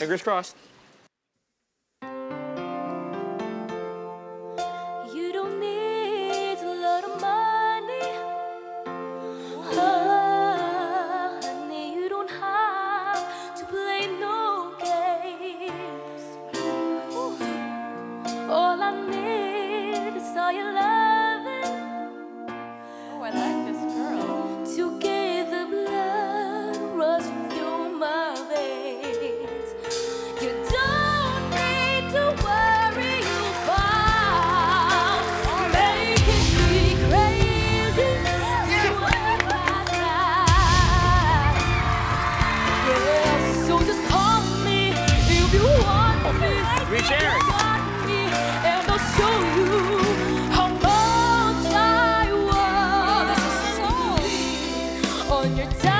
Fingers crossed. You don't need a lot of money. Oh, honey, you don't have to play no games. Ooh. All I need is all your loving. Oh, I like this girl. Together, blood rushing through my veins. You don't need to worry about making me crazy to my side. Yeah, so just call me if you want me. Reach Eric. And I'll show you how much I want. Oh, this is so on your time.